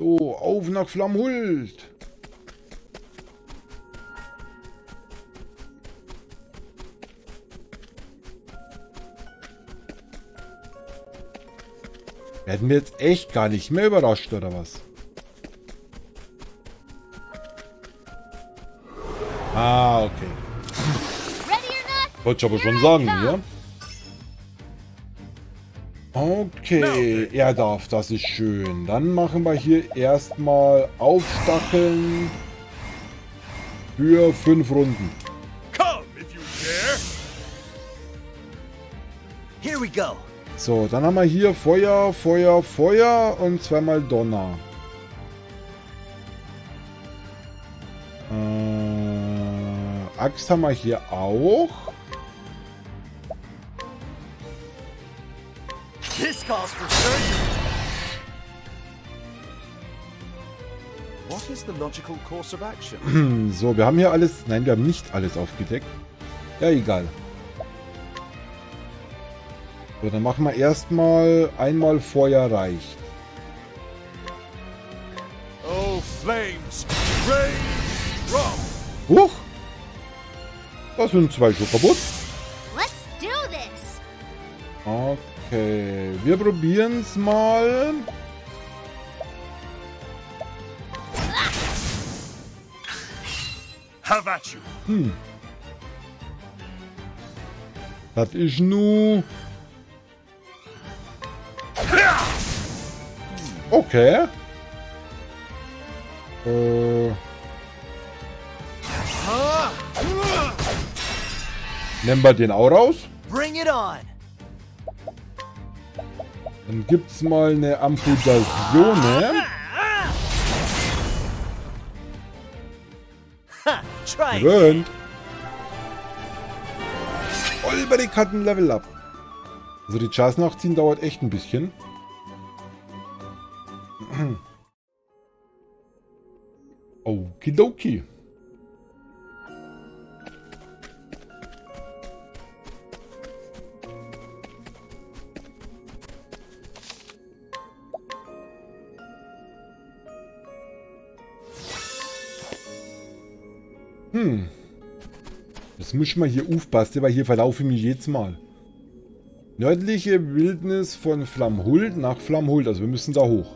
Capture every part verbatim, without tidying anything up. So, auf nach Flammhult. Werden wir jetzt echt gar nicht mehr überrascht, oder was? Ah, okay. Wollte ich aber schon sagen, ja? Okay, er darf, das ist schön. Dann machen wir hier erstmal Aufstacheln für fünf Runden. So, dann haben wir hier Feuer, Feuer, Feuer und zweimal Donner. Äh, Axt haben wir hier auch. So, wir haben hier alles... Nein, wir haben nicht alles aufgedeckt. Ja, egal. So, dann machen wir erstmal einmal Feuer reicht. Oh, Flames! Huch! Das sind zwei schon kaputt. Okay, wir probieren es mal. Hm. Das ist nur... Okay. Äh. Nehmen wir den auch raus. Dann gibt's mal eine Amputation. Gewöhnt. Olberic hat ein Level Up. Also die Chancen nachziehen dauert echt ein bisschen. Okidoki. Hm. Jetzt muss ich mal hier aufpassen, weil hier verlaufe ich mich jedes Mal. Nördliche Wildnis von Flammhult nach Flammhult. Also wir müssen da hoch.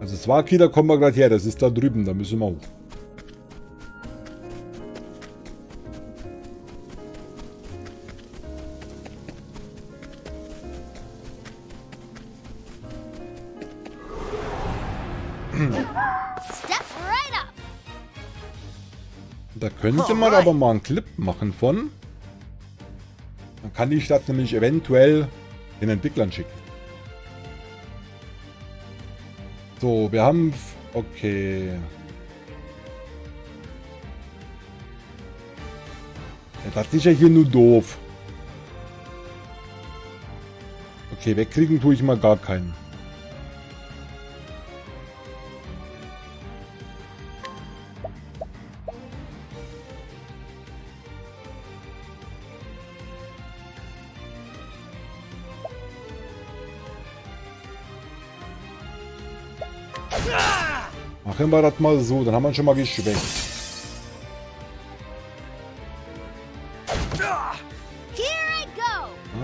Also Swaki, da kommen wir gerade her. Das ist da drüben. Da müssen wir hoch. Da könnte man aber mal einen Clip machen von... Dann kann ich das nämlich eventuell den Entwicklern schicken. So, wir haben... Okay. Ja, das ist ja hier nur doof. Okay, wegkriegen tue ich mal gar keinen. Machen wir das mal so, dann haben wir schon mal geschwächt.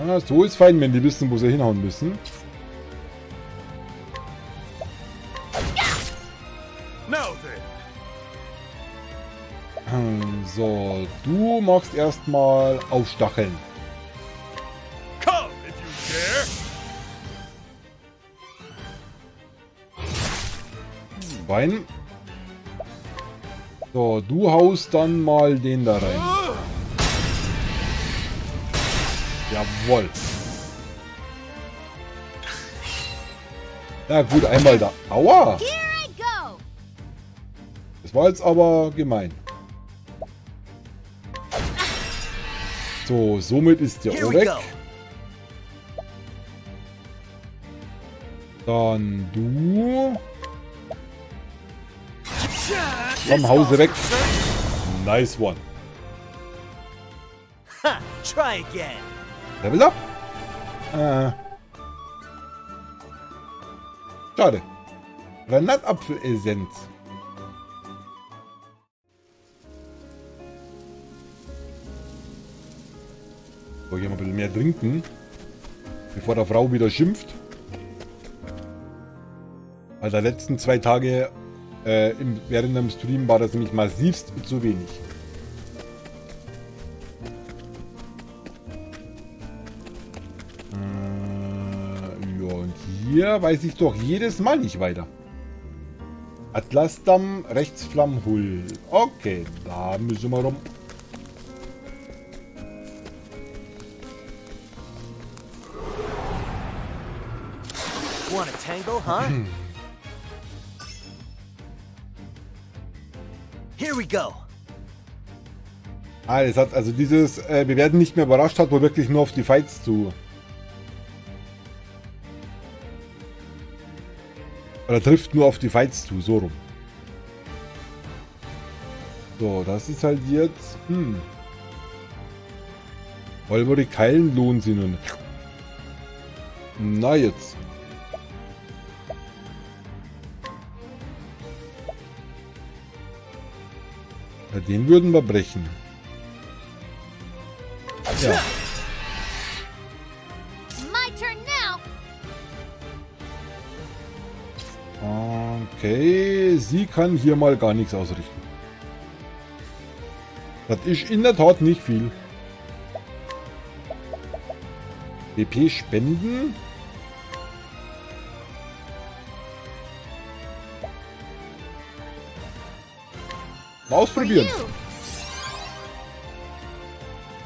Ah, so ist fein, wenn die wissen, wo sie hinhauen müssen. So, du machst erstmal aufstacheln. Rein. So, du haust dann mal den da rein. Jawohl. Na gut, einmal da. Aua! Das war jetzt aber gemein. So, somit ist der Orek. Dann du... Vom Hause weg. Nice one. Level up. Äh. Schade. Granatapfelessenz. So, hier mal ein bisschen mehr trinken. Bevor der Frau wieder schimpft. Also die letzten zwei Tage äh, im, während dem Stream war das nämlich massivst zu wenig. Äh, ja, und hier weiß ich doch jedes Mal nicht weiter. Atlasdam, rechts Flammhult. Okay, da müssen wir rum. Want a tango, huh? Here we go. Ah, das hat also dieses äh, wir werden nicht mehr überrascht hat, wo wirklich nur auf die Fights zu. Oder trifft nur auf die Fights zu, so rum. So, das ist halt jetzt. Hm. Olberic heilen lohnen sie nun. Na jetzt. Bei den würden wir brechen. Ja. Okay, sie kann hier mal gar nichts ausrichten. Das ist in der Tat nicht viel. B P spenden. Mal ausprobieren.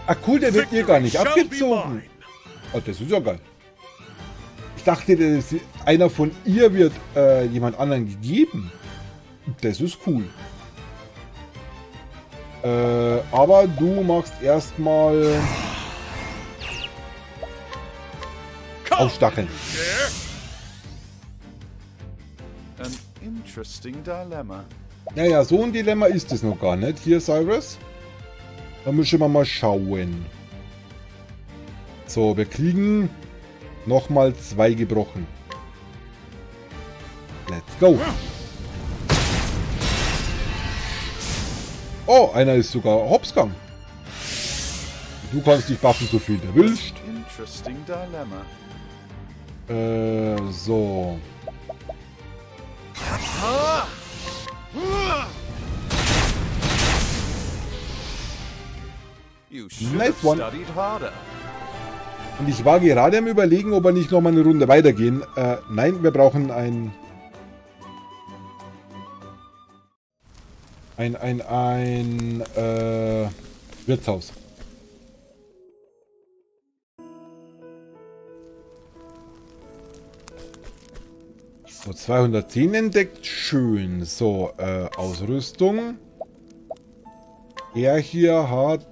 Ah cool, der wird hier gar nicht abgezogen. Oh, das ist ja geil. Ich dachte, dass einer von ihr wird äh, jemand anderen gegeben. Das ist cool. Äh, aber du machst erstmal aufstacheln. An interesting dilemma. Naja, so ein Dilemma ist es noch gar nicht. Hier, Cyrus. Da müssen wir mal schauen. So, wir kriegen nochmal zwei gebrochen. Let's go. Oh, einer ist sogar hops gegangen. Du kannst dich buffen, so viel du willst. Äh, so. Nice one. Und ich war gerade am Überlegen, ob wir nicht nochmal eine Runde weitergehen. Äh, nein, wir brauchen ein... Ein, ein, ein... Äh, Wirtshaus. So, zweihundertzehn entdeckt. Schön. So, äh, Ausrüstung. Er hier hat...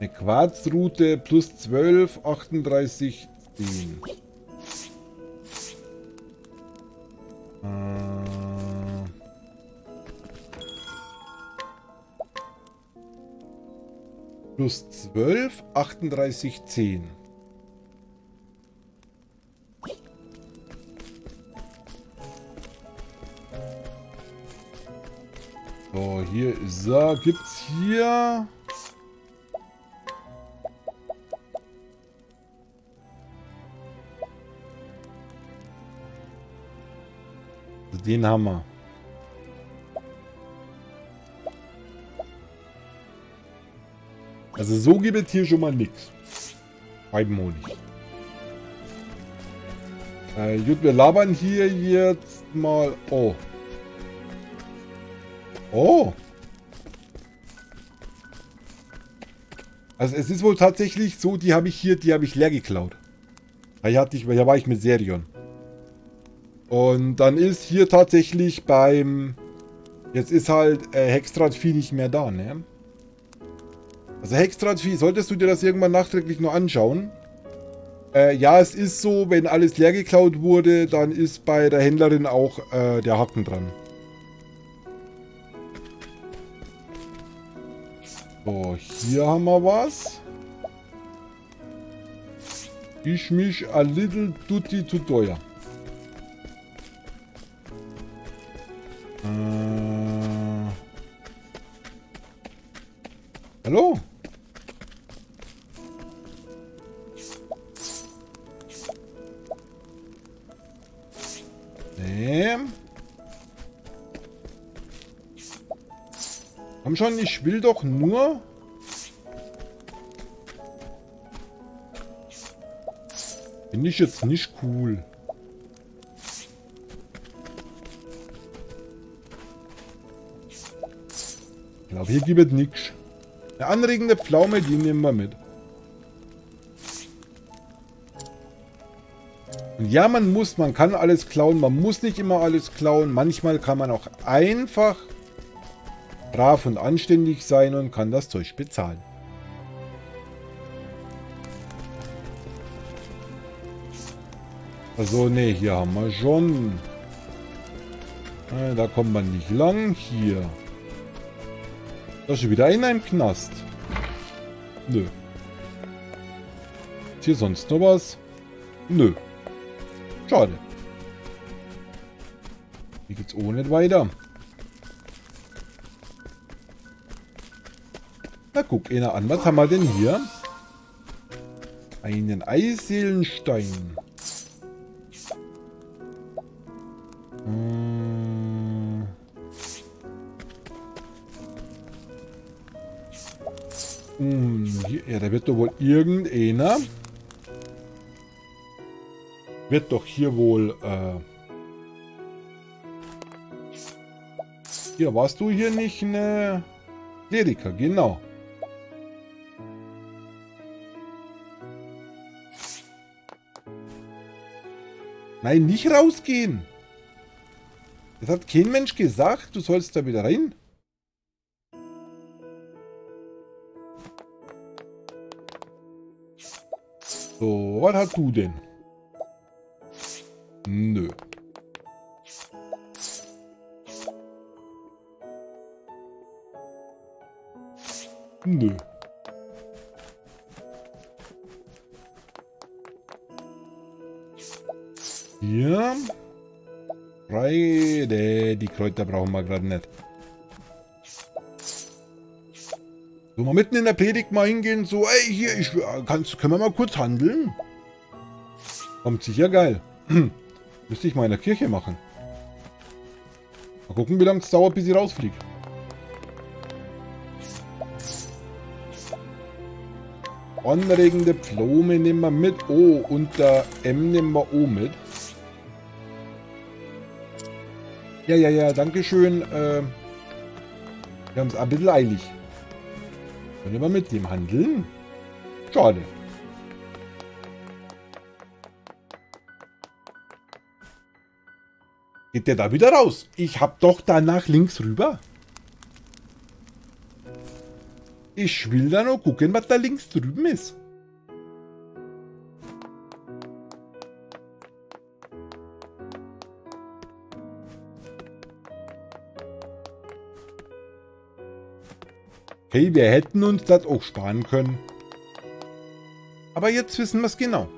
Eine Quarzroute plus zwölf, achtunddreißig, zehn. Äh. Plus zwölf, achtunddreißig, zehn. So, hier ist er. Gibt's hier... Den haben wir. Also so gibt es hier schon mal nichts. Scheibenhonig. Äh, gut, wir labern hier jetzt mal. Oh. Oh. Also es ist wohl tatsächlich so, die habe ich hier, die habe ich leer geklaut. Hier hatte ich, hier war ich mit Therion. Und dann ist hier tatsächlich beim... Jetzt ist halt äh, Hextradvieh nicht mehr da, ne? Also Hextradvieh, solltest du dir das irgendwann nachträglich noch anschauen. Äh, ja, es ist so, wenn alles leer geklaut wurde, dann ist bei der Händlerin auch äh, der Haken dran. So, hier haben wir was. Ich mich a little tutti zu teuer. Äh. Hallo? Nee. Komm schon, ich will doch nur... Finde ich jetzt nicht cool. Ich glaube, hier gibt es nichts. Eine anregende Pflaume, die nehmen wir mit. Und ja, man muss, man kann alles klauen. Man muss nicht immer alles klauen. Manchmal kann man auch einfach brav und anständig sein und kann das Zeug bezahlen. Also ne, hier haben wir schon. Da kommt man nicht lang hier. Da ist schon wieder in einem Knast. Nö. Ist hier sonst noch was? Nö. Schade. Hier geht's auch nicht weiter. Na guck, einer an. Was haben wir denn hier? Einen Eisseelenstein. Ja, da wird doch wohl irgendeiner. Wird doch hier wohl. Äh hier warst du hier nicht eine Leriker, genau. Nein, nicht rausgehen. Das hat kein Mensch gesagt, du sollst da wieder rein. So, was hast du denn? Nö. Nö. Hier. Kreide. Die Kräuter brauchen wir gerade nicht. So, mal mitten in der Predigt mal hingehen, so, ey, hier, ich, kannst, können wir mal kurz handeln? Kommt sicher geil. Müsste ich mal in der Kirche machen. Mal gucken, wie lange es dauert, bis sie rausfliegt. Anregende Pflaume nehmen wir mit. Oh, und der M nehmen wir O mit. Ja, ja, ja, dankeschön. Äh, wir haben es ein bisschen eilig. Können wir mit dem handeln? Schade. Geht der da wieder raus? Ich hab doch danach links rüber. Ich will da noch gucken, was da links drüben ist. Hey, wir hätten uns das auch sparen können. Aber jetzt wissen wir es genau.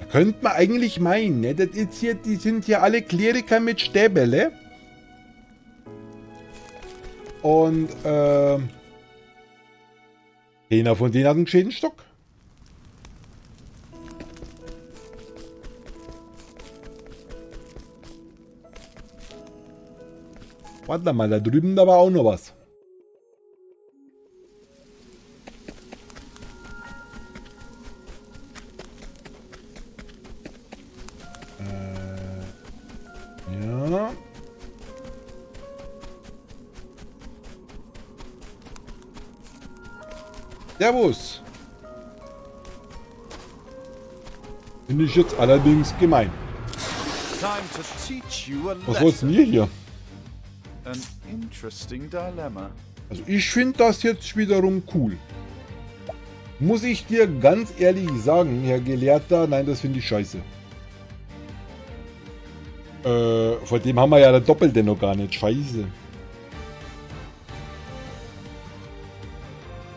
Äh, könnte man eigentlich meinen, ne? Das ist hier, die sind hier alle Kleriker mit Stäbele. Und äh, einer von denen hat einen Schädenstock. Warte mal, da drüben, da war auch noch was. Äh, ja. Servus. Finde ich jetzt allerdings gemein. Was wollt's denn hier? An interesting dilemma. Also ich finde das jetzt wiederum cool. Muss ich dir ganz ehrlich sagen, Herr Gelehrter, nein, das finde ich scheiße. Äh, vor dem haben wir ja der Doppelte noch gar nicht. Scheiße.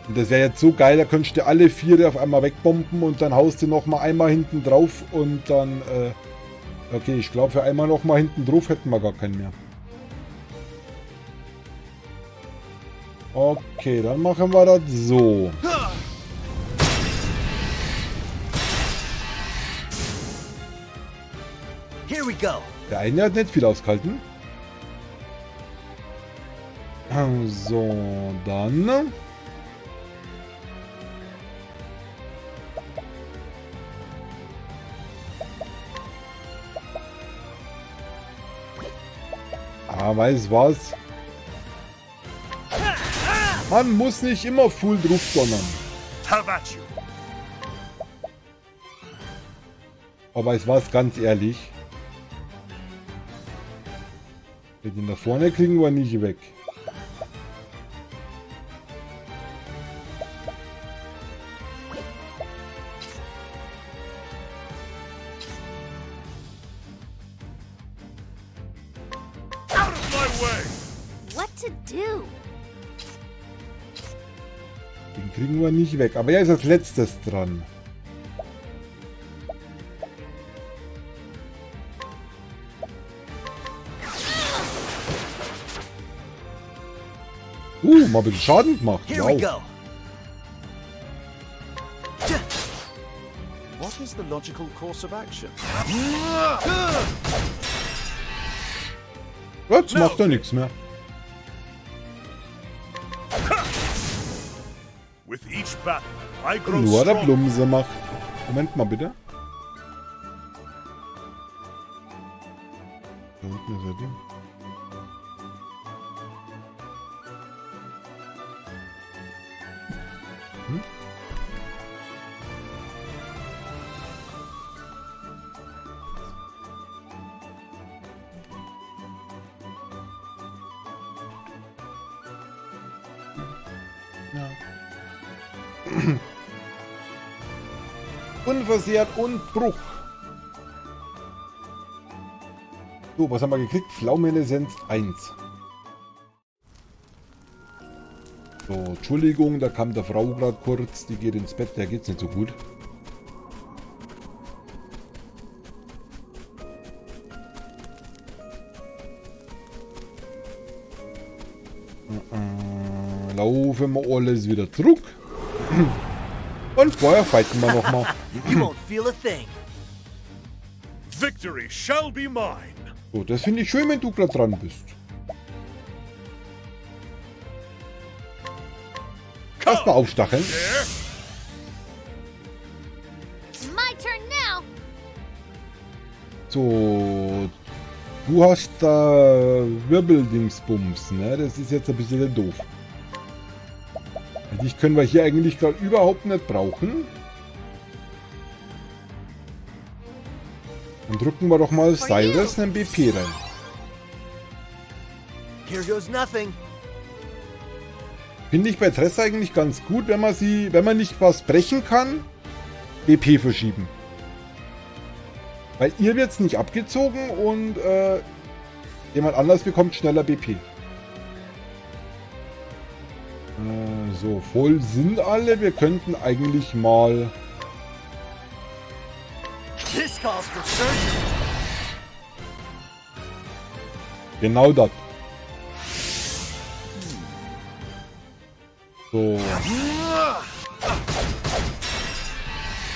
Und das wäre jetzt so geil, da könntest du alle vier auf einmal wegbomben und dann haust du nochmal einmal hinten drauf und dann... Äh, okay, ich glaube, für einmal nochmal hinten drauf hätten wir gar keinen mehr. Okay, dann machen wir das so. Here we go. Der eine hat nicht viel ausgehalten. So, dann... Ah, weiß was? Man muss nicht immer full drauf donnern. Aber es war's, ganz ehrlich. Den da vorne kriegen wir nicht weg. Nicht weg, aber er ist als letztes dran. Uh, mal ein bisschen Schaden gemacht. Wow. What is the logical course of action? Jetzt macht er nichts mehr. Nur der Blumse macht. Moment mal bitte. Da unten ist er drin. Hm? Ja. Unversehrt und Bruch. So, was haben wir gekriegt? Pflaumenessenz eins. So, Entschuldigung, da kam der Frau gerade kurz. Die geht ins Bett, der geht's nicht so gut. Äh, äh, laufen wir alles wieder zurück. Und vorher fighten wir nochmal. So, das finde ich schön, wenn du gerade dran bist. Erstmal aufstacheln. So, du hast da Wirbeldingsbums, ne? Das ist jetzt ein bisschen doof. Dich können wir hier eigentlich gerade überhaupt nicht brauchen. Dann drücken wir doch mal Cyrus einen B P rein. Finde ich bei Tressa eigentlich ganz gut, wenn man sie, wenn man nicht was brechen kann, B P verschieben. Weil ihr wird es nicht abgezogen und äh, jemand anders bekommt schneller B P. So, voll sind alle. Wir könnten eigentlich mal... Genau das. So.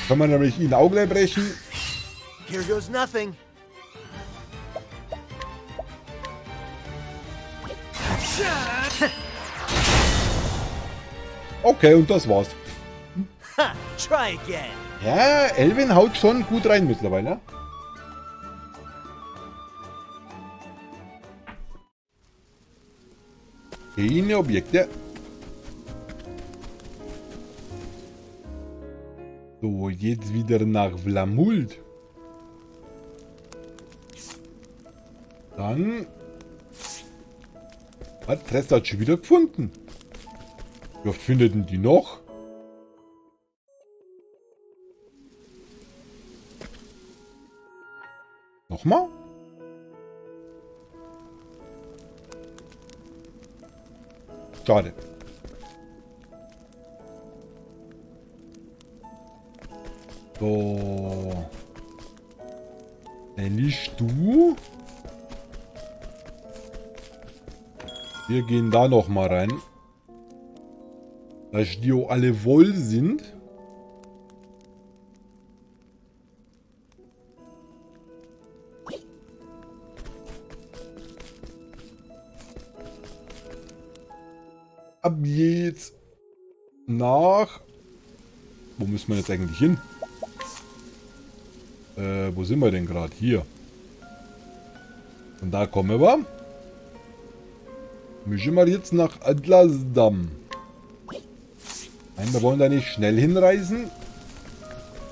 Können wir nämlich ihn auch gleich brechen. Here goes nothing. Okay, und das war's. Ha, try again. Ja, Elvin haut schon gut rein mittlerweile. Keine Objekte. So, jetzt wieder nach Flammhult. Dann hat Tressa schon wieder gefunden. Wie oft findet denn die noch? Nochmal? Schade. So. Ehrlich du? Wir gehen da noch mal rein. Da die auch alle wohl sind. Ab jetzt nach... Wo müssen wir jetzt eigentlich hin? Äh, wo sind wir denn gerade? Hier. Und da kommen wir. Müssen wir jetzt nach Atlasdam. Nein, wir wollen da nicht schnell hinreisen.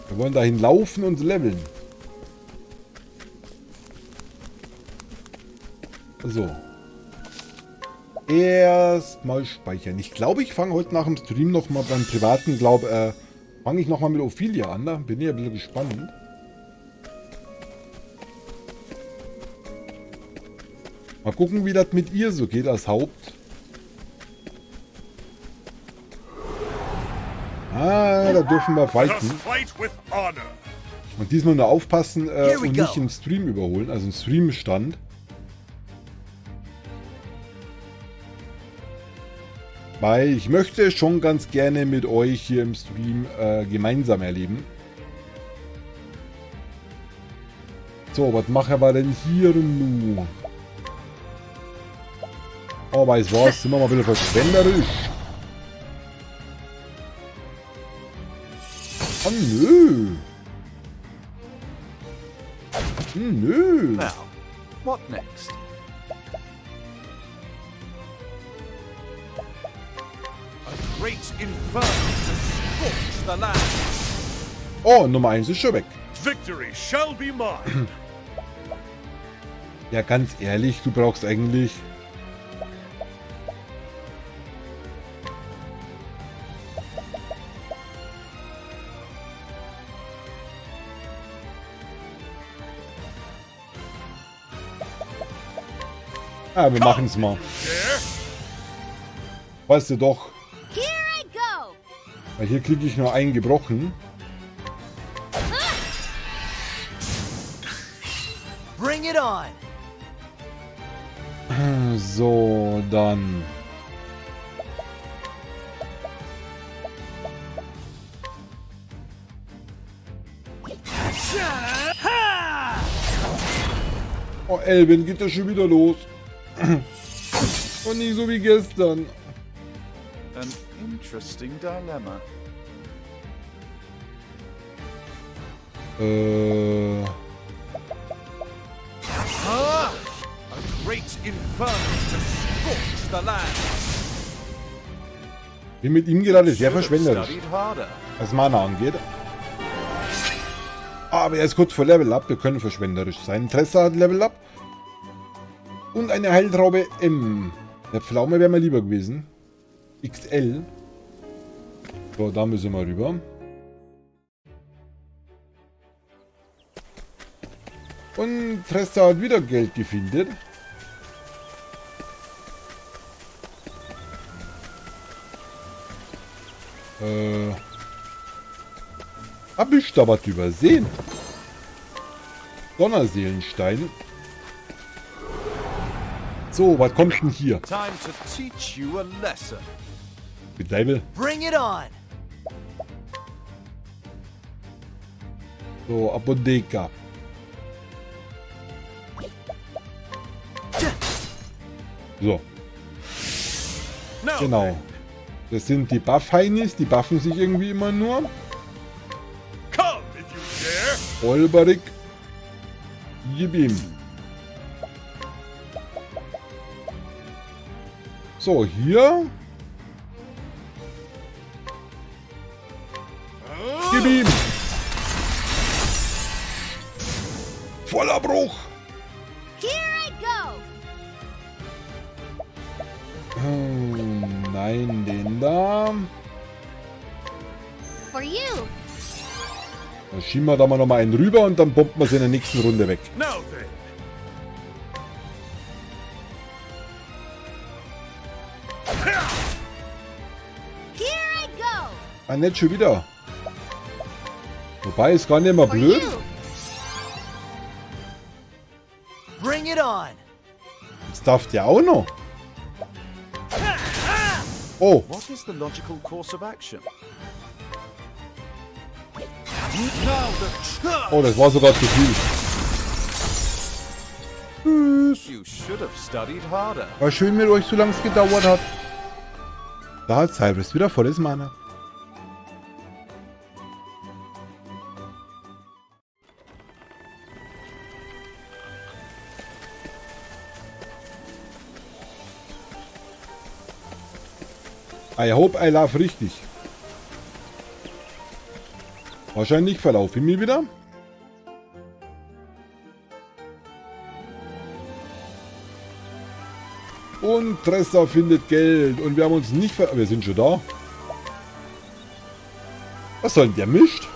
Wir wollen dahin laufen und leveln. So. Erstmal speichern. Ich glaube, ich fange heute nach dem Stream nochmal beim privaten, glaube äh, fange ich nochmal mit Ophelia an. Da bin ich ja ein bisschen gespannt. Mal gucken, wie das mit ihr so geht als Haupt. Ah, da dürfen wir fighten. Und diesmal nur aufpassen äh, und nicht im Stream überholen, also im Streamstand. Weil ich möchte schon ganz gerne mit euch hier im Stream äh, gemeinsam erleben. So, was machen wir denn hier nun? Oh, weißt du was? Sind wir mal wieder verschwenderisch. Oh, nö. Nö. Now, what next? A great inferno to scorch the land. Oh, Nummer eins ist schon weg. Victory shall be mine. Ja, ganz ehrlich, du brauchst eigentlich... Ah, wir machen es mal. Weißt du doch. Weil hier kriege ich nur einen gebrochen. Bring it on. So, dann. Oh, Elvin, geht das schon wieder los? Und nicht so wie gestern. An interesting dilemma. Äh. Ah! A great inferno to scorch the land. Bin mit ihm gerade sehr verschwenderisch, was Mana angeht. Aber er ist kurz vor Level Up. Wir können verschwenderisch sein. Tressa hat Level Up. Und eine Heiltraube M. Der Pflaume wäre mir lieber gewesen. X L. So, da müssen wir rüber. Und Tressa hat wieder Geld gefunden. Äh. Hab ich da was übersehen? Donnerseelenstein. So, was kommt denn hier? Bedeibe. So, Apotheka. So. Genau. Das sind die Buff-Heinis, die buffen sich irgendwie immer nur. Olberic. Gib ihm. So, hier. Gib ihm. Voller Bruch. Here I go. Hm, nein, den da. For you. Da schieben wir da mal nochmal einen rüber und dann bomben wir sie in der nächsten Runde weg. No. Ah, nicht schon wieder. Wobei, ist gar nicht mehr blöd. Das darf der auch noch. Oh. Oh, das war sogar zu viel. War schön mit euch, solange es gedauert hat. Da hat Cyrus wieder volles Mana. I hope I love richtig. Wahrscheinlich verlaufe ich mich wieder. Und Tressa findet Geld. Und wir haben uns nicht ver... Wir sind schon da. Was soll denn der Mist?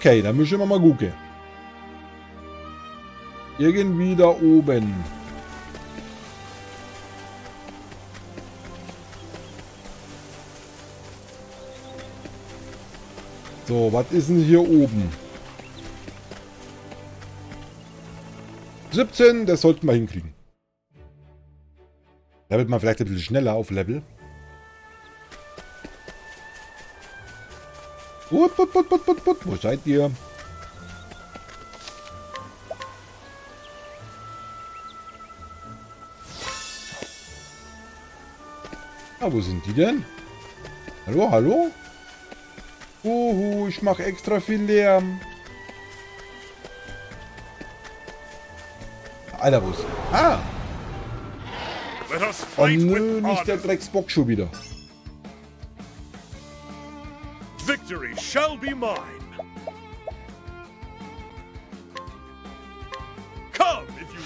Okay, dann müssen wir mal gucken. Irgendwie da oben. So, was ist denn hier oben? siebzehn, das sollten wir hinkriegen. Da wird man vielleicht ein bisschen schneller auf Level. Upp, upp, upp, upp, upp. Wo seid ihr? Ah, wo sind die denn? Hallo, hallo? Uhu, ich mache extra viel Lärm. Alter, wo ist... Ah! Oh nö, nicht der Drecksbock schon wieder. Victory shall be mine. Come if you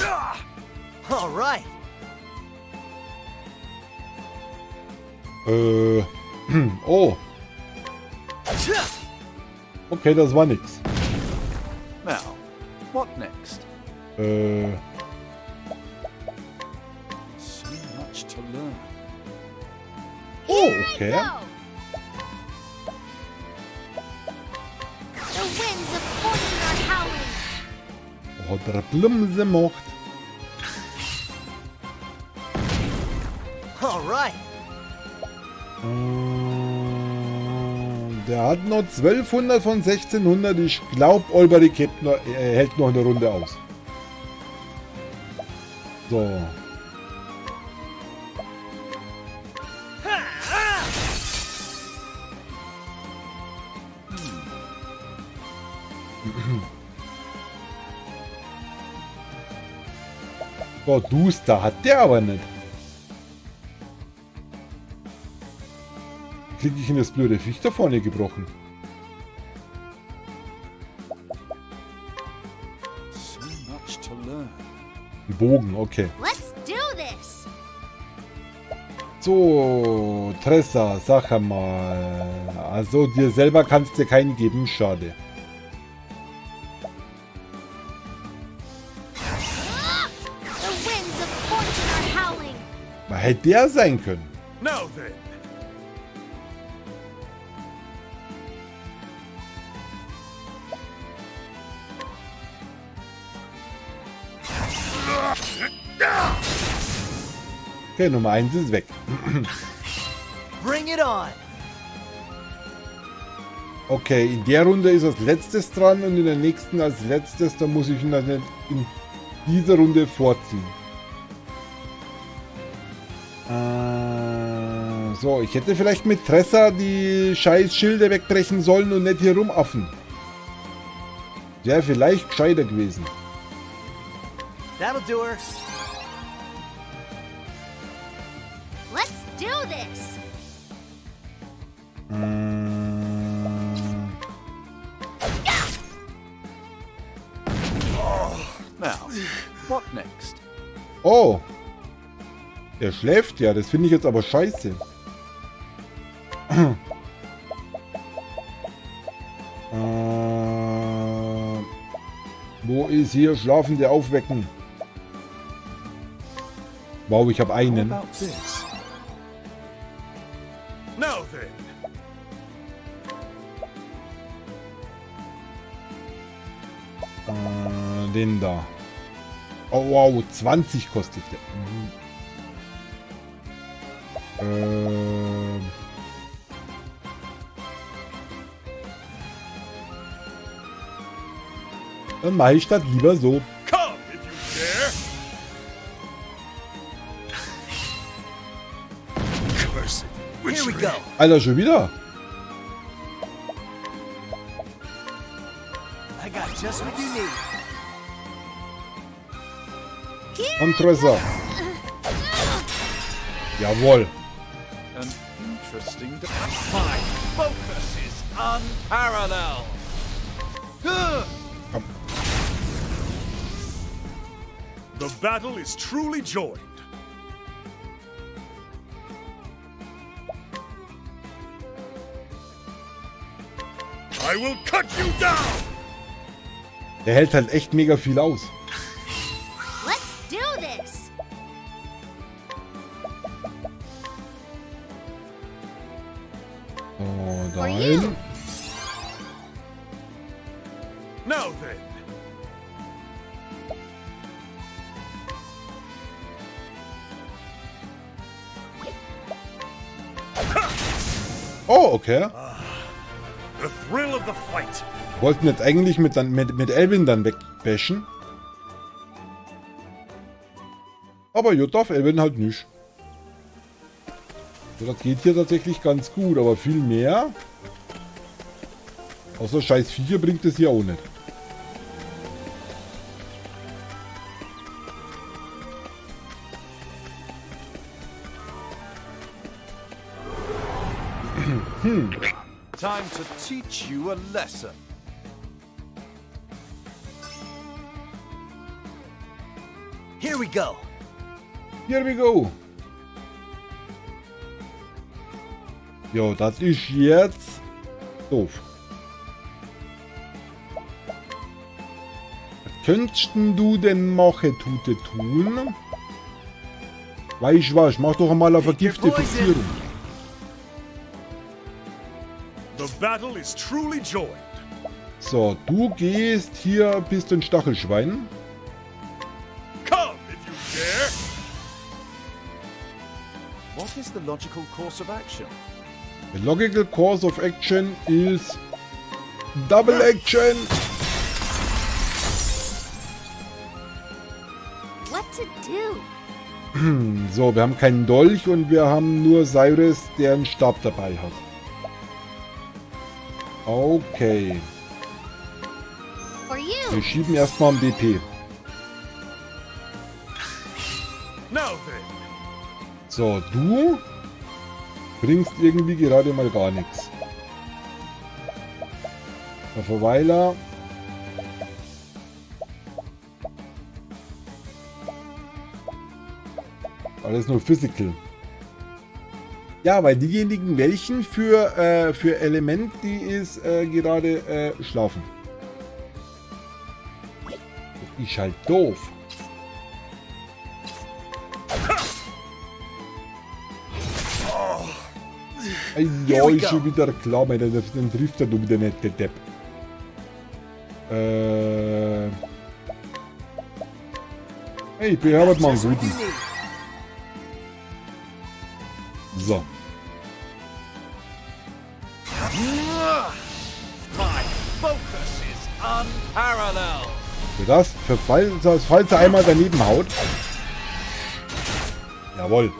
dare. All right. Äh. Oh. Okay, das war nix. Now, what next? Äh. So much to learn. Oh, okay. Oh, der Blumse macht. Der hat noch zwölfhundert von sechzehnhundert. Ich glaube, Olberic hält noch, äh, hält noch eine Runde aus. So. Boah, Duster hat der aber nicht. Krieg ich in das blöde Viech da vorne gebrochen. Ein Bogen, okay. So, Tressa, sag mal. Also dir selber kannst dir keinen geben, schade. Hätte der sein können. Okay, Nummer eins ist weg. Bring it on. Okay, in der Runde ist als letztes dran und in der nächsten als letztes, da muss ich ihn dann in dieser Runde vorziehen. So, ich hätte vielleicht mit Tressa die scheiß Schilde wegbrechen sollen und nicht hier rumaffen. Wäre vielleicht gescheiter gewesen. That'll do her. Let's do this. Mm. Oh, now, what next? Oh. Er schläft ja, das finde ich jetzt aber scheiße. äh, Wo ist hier Schlafende aufwecken? Wow, ich habe einen. Äh, den da. Oh, wow, zwanzig kostet der. Mhm. Ähm. Dann mache ich das lieber so. Alter, schon wieder? Und Tressa. Jawohl. Komm. The battle is truly joined. I will cut you down. Der hält halt echt mega viel aus. Let's do this. Oh, nein. Now then. Oh, okay. The thrill of the fight. Wollten jetzt eigentlich mit, mit, mit Elvin dann wegbashen. Aber gut, darf Elvin halt nicht. So, das geht hier tatsächlich ganz gut, aber viel mehr. Außer scheiß Viecher bringt es hier auch nicht. Hm. Time to teach you a lesson. Here we go. Here we go. Jo, das ist jetzt doof. Was könntest du denn machen, Tute tun? Weißt du was? Mach doch einmal eine vergifte Fixierung. Battle is truly joined. So, du gehst hier, bist ein Stachelschwein. Come if you dare. What is the logical course of action? The logical course of action is double action. What to do? So, wir haben keinen Dolch und wir haben nur Cyrus, der einen Stab dabei hat. Okay. Wir schieben erstmal am D P. So, du bringst irgendwie gerade mal gar nichts. Der Verweiler. Alles nur Physical. Ja, weil diejenigen, welchen für, äh, für Element, die ist äh, gerade äh, schlafen. Das ist halt doof. Ja, ist schon wieder klar, Alter, dann trifft er doch wieder nicht, der Depp. Äh. Hey, ich behörde mal einen guten. So. Für das, für falls, falls er einmal daneben haut. Jawohl.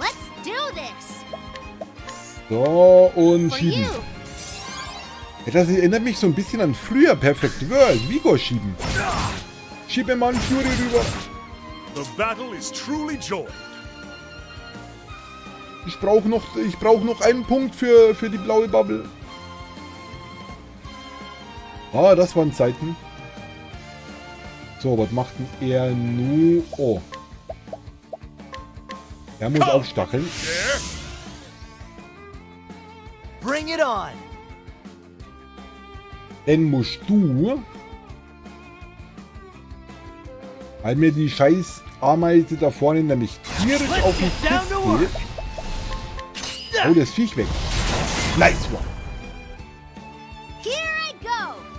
So, und schieben. Das erinnert mich so ein bisschen an früher Perfect World. Vigo schieben. Schiebe mal einen Fury rüber. The battle is truly joined. Ich brauche noch, ich brauche noch einen Punkt für, für die blaue Bubble. Ah, das waren Zeiten. So, was macht denn er nur? Oh. Er muss aufstacheln. Bring it on. Dann musst du Weil mir die scheiß Ameise da vorne nämlich tierisch auf den Kopf geht. Oh, das Viech weg. Nice one.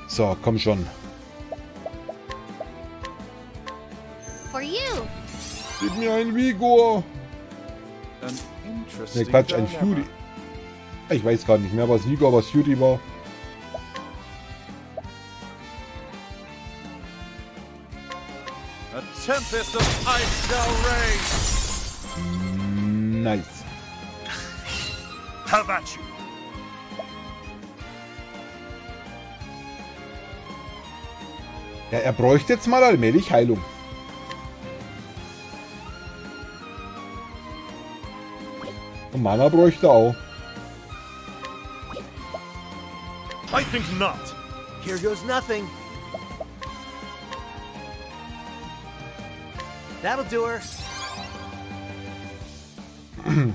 So, komm schon. Gib mir ein Vigor. Ne, Quatsch, ein Fury. Ich weiß gar nicht mehr, was Vigor, was Fury war. Tempest of Ice shall rain. Nice. How about you? Ja, er bräuchte jetzt mal allmählich Heilung. Und Mana bräuchte auch. I think not. Here goes nothing. That'll do her. Now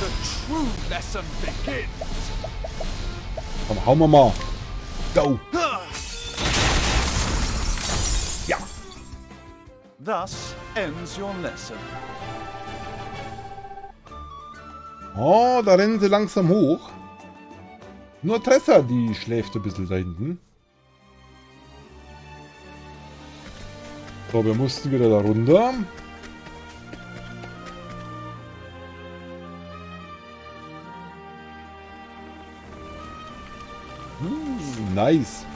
the true lesson begins. Komm, hau mal mal. Go. Ja. Thus ends your lesson. Oh, da rennen sie langsam hoch. Nur Tressa, die schläft ein bisschen da hinten. So, wir mussten wieder da runter. Hm, nice.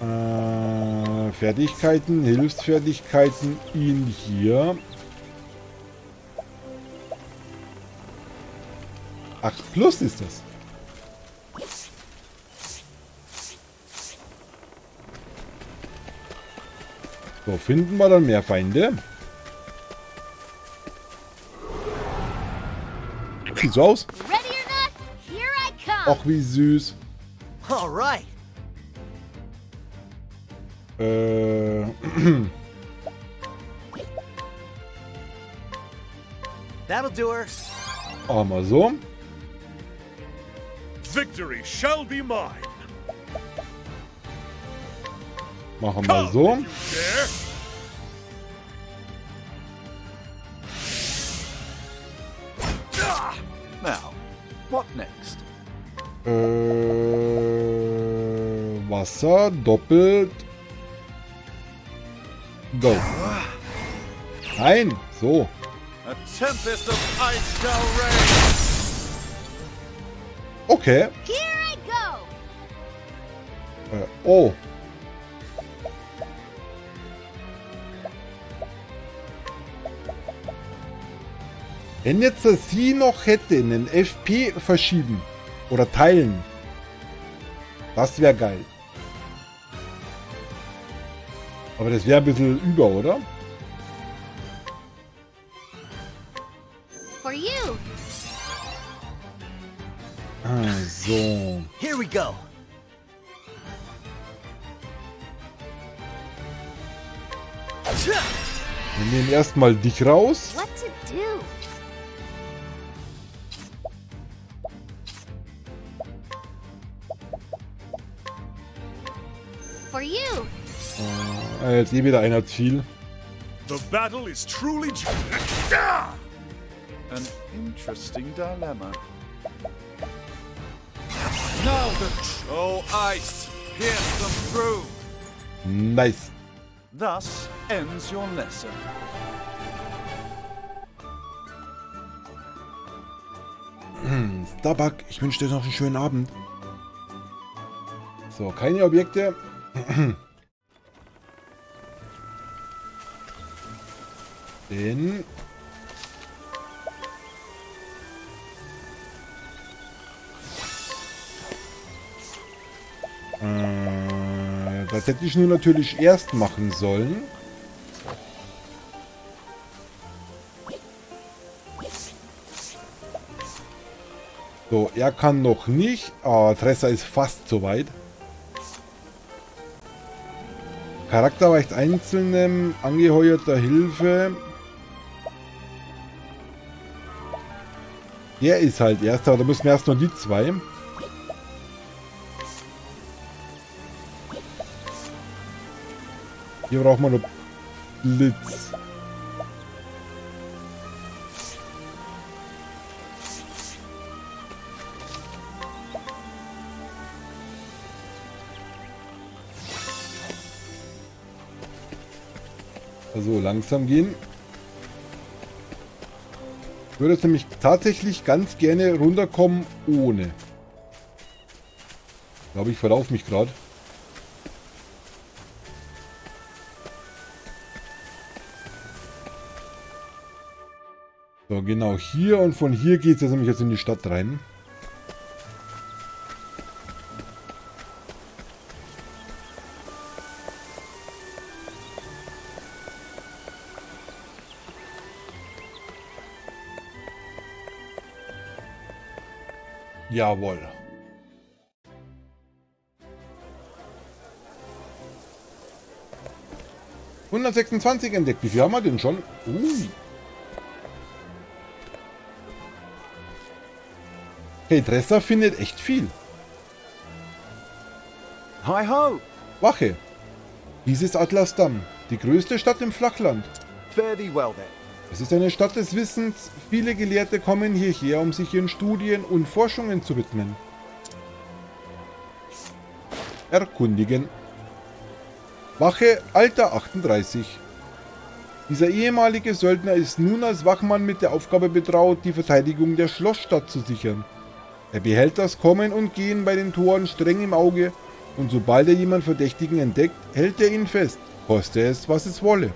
Äh, Fertigkeiten, Hilfsfertigkeiten, ihn hier. acht plus ist das. So, finden wir dann mehr Feinde. Sieht so aus. Ach, wie süß. Äh. Auch mal so. Victory shall be mine. Machen wir so. Now, what next? Äh, Wasser doppelt. Go. Nein, so. A tempest of ice shall rain. Okay. Here I go. Äh, oh. Wenn jetzt das sie noch hätte, einen F P verschieben oder teilen, das wäre geil. Aber das wäre ein bisschen über, oder? For you. So. Here we go. Wir nehmen erstmal dich raus. What to do? For you. Ah, jetzt eh wieder einer zu viel. The battle is truly an interesting dilemma. Now the oh, ice pierce them through. Nice. Thus ends your lesson. Hm, Starbuck, ich wünsche dir noch einen schönen Abend. So, keine Objekte. Den. Das hätte ich nur natürlich erst machen sollen. So, er kann noch nicht. Ah, Tressa ist fast soweit. Charakter weicht einzelnem angeheuerter Hilfe. Der ist halt erster, aber da müssen wir erst noch die zwei. Hier braucht man nur Blitz. Also langsam gehen. Ich würde jetzt nämlich tatsächlich ganz gerne runterkommen ohne. Ich glaube, ich verlaufe mich gerade. So, genau hier, und von hier geht es jetzt nämlich jetzt in die Stadt rein. Jawohl. hundertsechsundzwanzig entdeckt. Wie viel haben wir denn schon? Ui. Hey, Tressa findet echt viel. Hi ho! Wache! Dies ist Atlasdam, die größte Stadt im Flachland. Fare thee well then. Es ist eine Stadt des Wissens. Viele Gelehrte kommen hierher, um sich ihren Studien und Forschungen zu widmen. Erkundigen. Wache, Alter achtunddreißig. Dieser ehemalige Söldner ist nun als Wachmann mit der Aufgabe betraut, die Verteidigung der Schlossstadt zu sichern. Er behält das Kommen und Gehen bei den Toren streng im Auge, und sobald er jemanden Verdächtigen entdeckt, hält er ihn fest, koste es, was es wolle.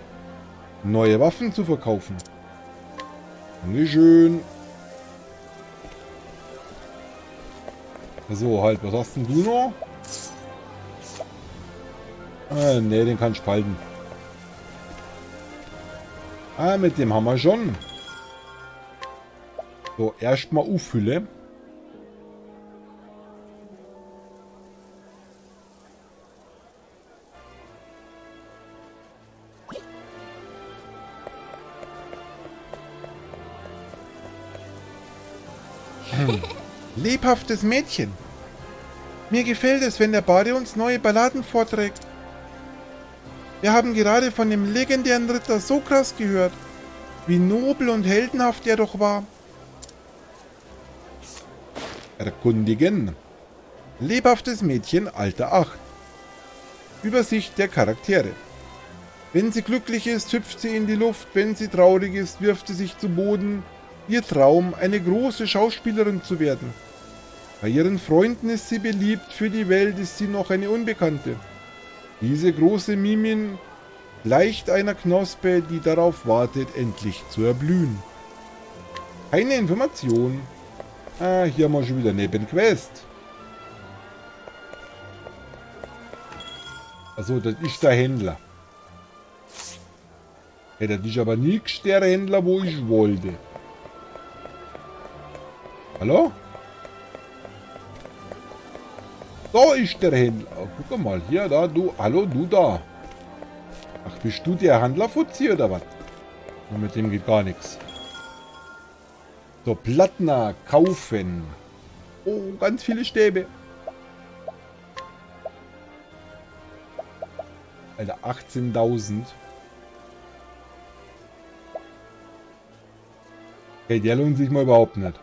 Neue Waffen zu verkaufen. Dankeschön. So, halt, was hast denn du noch? Ah, ne, den kann ich spalten. Ah, mit dem haben wir schon. So, erstmal auffülle. Lebhaftes Mädchen. Mir gefällt es, wenn der Bade uns neue Balladen vorträgt. Wir haben gerade von dem legendären Ritter Sokras gehört. Wie nobel und heldenhaft er doch war. Erkundigen. Lebhaftes Mädchen, Alter acht. Übersicht der Charaktere. Wenn sie glücklich ist, hüpft sie in die Luft. Wenn sie traurig ist, wirft sie sich zu Boden. Ihr Traum, eine große Schauspielerin zu werden. Bei ihren Freunden ist sie beliebt, für die Welt ist sie noch eine Unbekannte. Diese große Mimin gleicht einer Knospe, die darauf wartet, endlich zu erblühen. Keine Information. Ah, hier haben wir schon wieder eine Nebenquest. Also, das ist der Händler. Ja, das ist aber nicht der Händler, wo ich wollte. Hallo? Da ist der Händler. Guck mal, hier, da, du. Hallo, du da. Ach, bist du der Handlerfuzzi oder was? Mit dem geht gar nichts. So, Plattner kaufen. Oh, ganz viele Stäbe. Alter, achtzehntausend. Okay, der lohnt sich mal überhaupt nicht.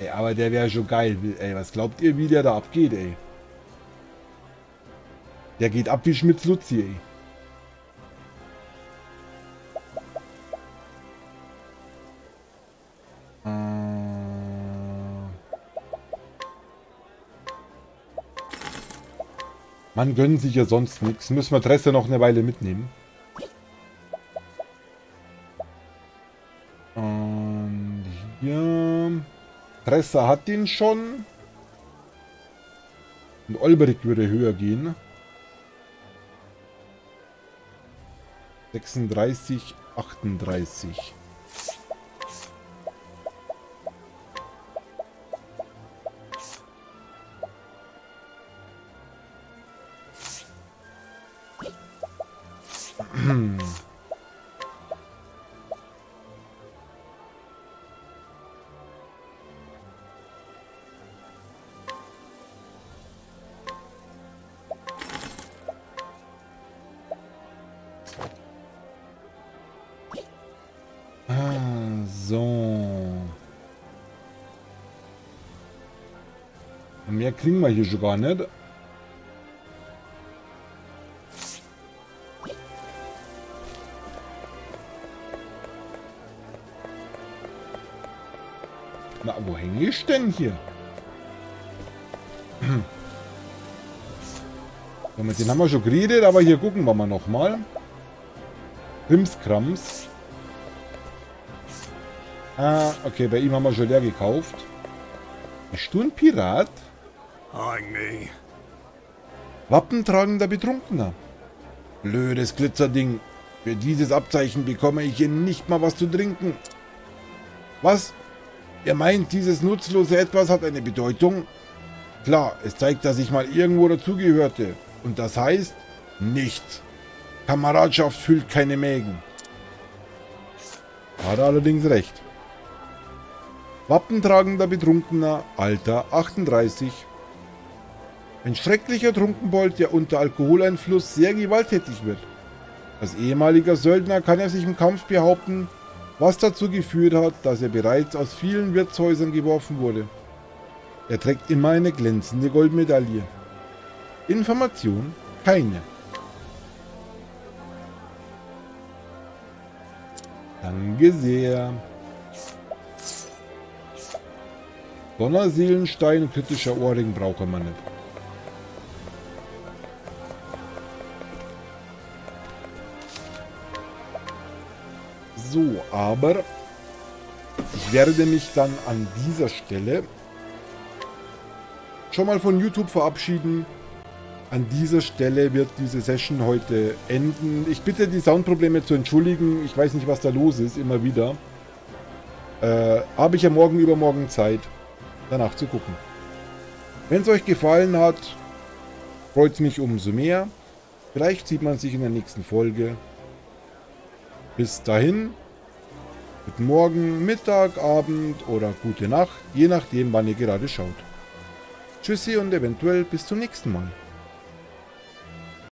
Ey, aber der wäre schon geil. Ey, was glaubt ihr, wie der da abgeht, ey? Der geht ab wie Schmitz Luzi, ey. Man gönnt sich ja sonst nichts. Müssen wir Tressa noch eine Weile mitnehmen. Und hier... Tressa hat den schon. Und Olberic würde höher gehen. sechsunddreißig, achtunddreißig. Mehr kriegen wir hier schon gar nicht. Na, wo hänge ich denn hier? So, mit denen haben wir schon geredet, aber hier gucken wir mal nochmal. Krimskrams. Ah, okay, bei ihm haben wir schon leer gekauft. Bist du ein Pirat? Wappentragender Betrunkener. Blödes Glitzerding. Für dieses Abzeichen bekomme ich hier nicht mal was zu trinken. Was? Ihr meint, dieses nutzlose Etwas hat eine Bedeutung? Klar, es zeigt, dass ich mal irgendwo dazugehörte. Und das heißt, nichts. Kameradschaft füllt keine Mägen. Hat allerdings recht. Wappentragender Betrunkener, Alter achtunddreißig. Ein schrecklicher Trunkenbold, der unter Alkoholeinfluss sehr gewalttätig wird. Als ehemaliger Söldner kann er sich im Kampf behaupten, was dazu geführt hat, dass er bereits aus vielen Wirtshäusern geworfen wurde. Er trägt immer eine glänzende Goldmedaille. Information: keine. Danke sehr. Donnerseelenstein und kritischer Ohrring braucht man nicht. So, aber ich werde mich dann an dieser Stelle schon mal von YouTube verabschieden. An dieser Stelle wird diese Session heute enden. Ich bitte, die Soundprobleme zu entschuldigen. Ich weiß nicht, was da los ist, immer wieder. Äh, habe ich ja morgen übermorgen Zeit, danach zu gucken. Wenn es euch gefallen hat, freut es mich umso mehr. Vielleicht sieht man sich in der nächsten Folge. Bis dahin, guten Morgen, Mittag, Abend oder gute Nacht, je nachdem, wann ihr gerade schaut. Tschüssi und eventuell bis zum nächsten Mal.